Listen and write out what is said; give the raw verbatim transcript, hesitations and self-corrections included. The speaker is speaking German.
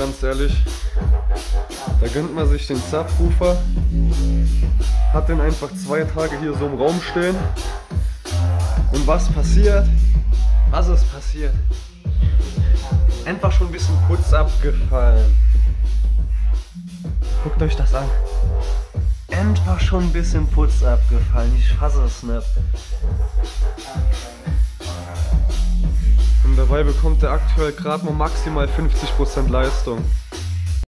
ganz ehrlich, da gönnt man sich den Subwoofer, hat den einfach zwei Tage hier so im Raum stehen. Und was passiert? Was ist passiert? Einfach schon ein bisschen Putz abgefallen. Guckt euch das an. Einfach schon ein bisschen Putz abgefallen. Ich fasse es nicht. Und dabei bekommt er aktuell gerade nur maximal fünfzig Prozent Leistung.